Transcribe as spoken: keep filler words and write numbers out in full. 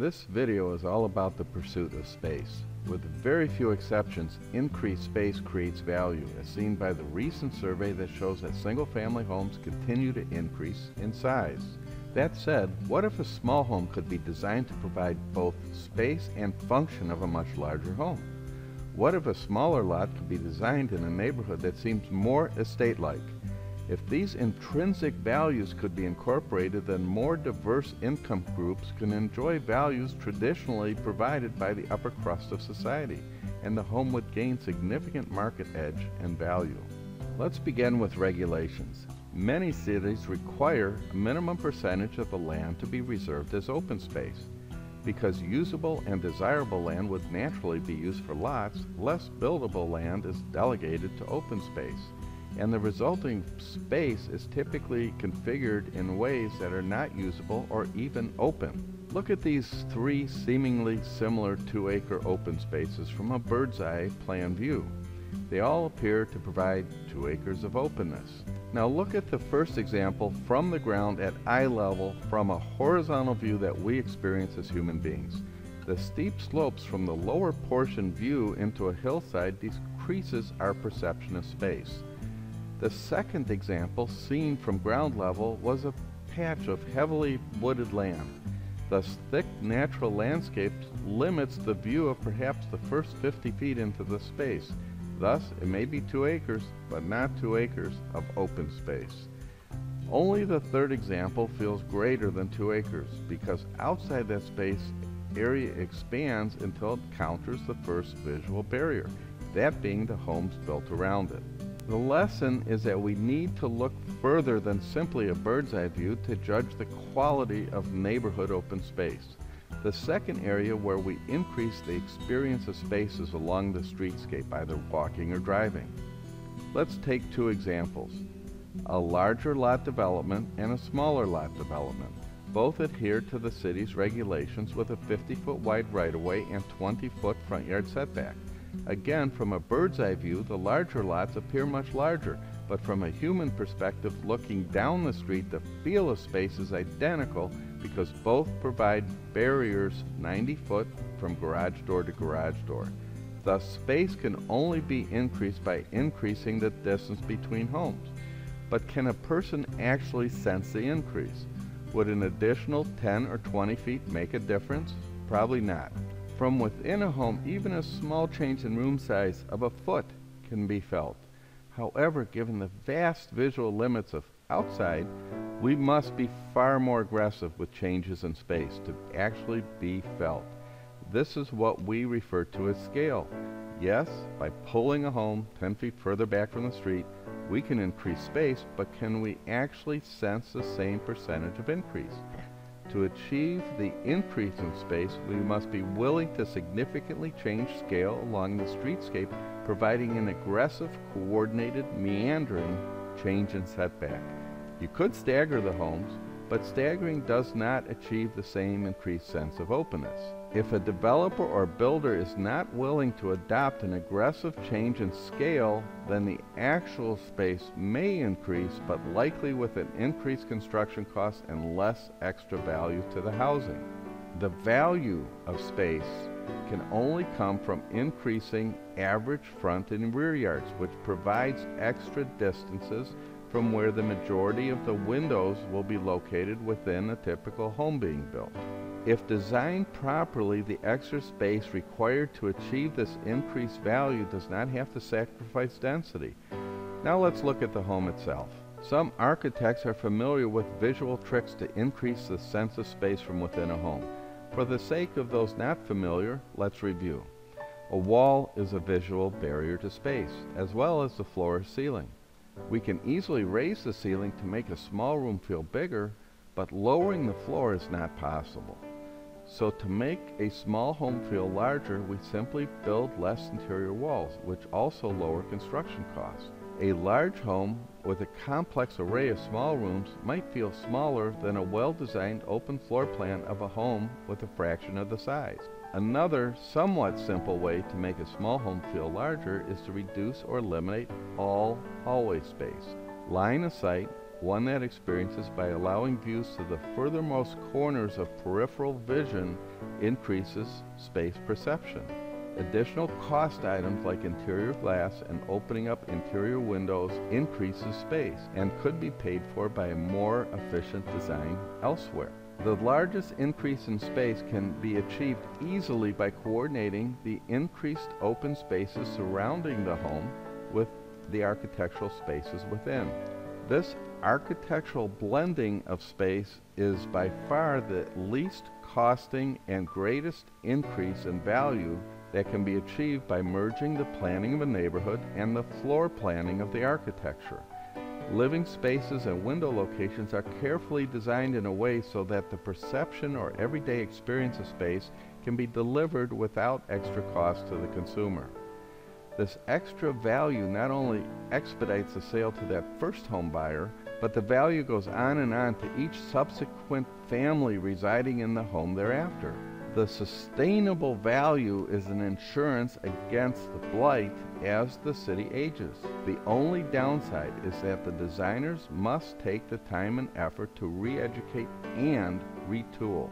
This video is all about the pursuit of space. With very few exceptions, increased space creates value, as seen by the recent survey that shows that single-family homes continue to increase in size. That said, what if a small home could be designed to provide both space and function of a much larger home? What if a smaller lot could be designed in a neighborhood that seems more estate-like? If these intrinsic values could be incorporated, then more diverse income groups can enjoy values traditionally provided by the upper crust of society, and the home would gain significant market edge and value. Let's begin with regulations. Many cities require a minimum percentage of the land to be reserved as open space. Because usable and desirable land would naturally be used for lots, less buildable land is delegated to open space, and the resulting space is typically configured in ways that are not usable or even open. Look at these three seemingly similar two-acre open spaces from a bird's-eye plan view. They all appear to provide two acres of openness. Now look at the first example from the ground at eye level from a horizontal view that we experience as human beings. The steep slopes from the lower portion view into a hillside decreases our perception of space. The second example, seen from ground level, was a patch of heavily wooded land. Thus, thick natural landscape limits the view of perhaps the first fifty feet into the space. Thus, it may be two acres, but not two acres of open space. Only the third example feels greater than two acres, because outside that space, area expands until it counters the first visual barrier, that being the homes built around it. The lesson is that we need to look further than simply a bird's eye view to judge the quality of neighborhood open space. The second area where we increase the experience of space is along the streetscape, either walking or driving. Let's take two examples, a larger lot development and a smaller lot development. Both adhere to the city's regulations with a fifty foot wide right-of-way and twenty foot front yard setback. Again, from a bird's eye view, the larger lots appear much larger, but from a human perspective, looking down the street, the feel of space is identical because both provide barriers ninety foot from garage door to garage door. Thus, space can only be increased by increasing the distance between homes. But can a person actually sense the increase? Would an additional ten or twenty feet make a difference? Probably not. From within a home, even a small change in room size of a foot can be felt. However, given the vast visual limits of outside, we must be far more aggressive with changes in space to actually be felt. This is what we refer to as scale. Yes, by pulling a home ten feet further back from the street, we can increase space, but can we actually sense the same percentage of increase? To achieve the increase in space, we must be willing to significantly change scale along the streetscape, providing an aggressive, coordinated, meandering change in setback. You could stagger the homes, but staggering does not achieve the same increased sense of openness. If a developer or builder is not willing to adopt an aggressive change in scale, then the actual space may increase, but likely with an increased construction cost and less extra value to the housing. The value of space can only come from increasing average front and rear yards, which provides extra distances from where the majority of the windows will be located within a typical home being built. If designed properly, the extra space required to achieve this increased value does not have to sacrifice density. Now let's look at the home itself. Some architects are familiar with visual tricks to increase the sense of space from within a home. For the sake of those not familiar, let's review. A wall is a visual barrier to space, as well as the floor or ceiling. We can easily raise the ceiling to make a small room feel bigger, but lowering the floor is not possible. So to make a small home feel larger, we simply build less interior walls, which also lower construction costs. A large home with a complex array of small rooms might feel smaller than a well-designed open floor plan of a home with a fraction of the size. Another somewhat simple way to make a small home feel larger is to reduce or eliminate all hallway space. Line of sight one that experiences by allowing views to the furthermost corners of peripheral vision increases space perception. Additional cost items like interior glass and opening up interior windows increases space and could be paid for by a more efficient design elsewhere. The largest increase in space can be achieved easily by coordinating the increased open spaces surrounding the home with the architectural spaces within. This architectural blending of space is by far the least costing and greatest increase in value that can be achieved by merging the planning of a neighborhood and the floor planning of the architecture. Living spaces and window locations are carefully designed in a way so that the perception or everyday experience of space can be delivered without extra cost to the consumer. This extra value not only expedites the sale to that first home buyer, but the value goes on and on to each subsequent family residing in the home thereafter. The sustainable value is an insurance against the blight as the city ages. The only downside is that the designers must take the time and effort to re-educate and retool.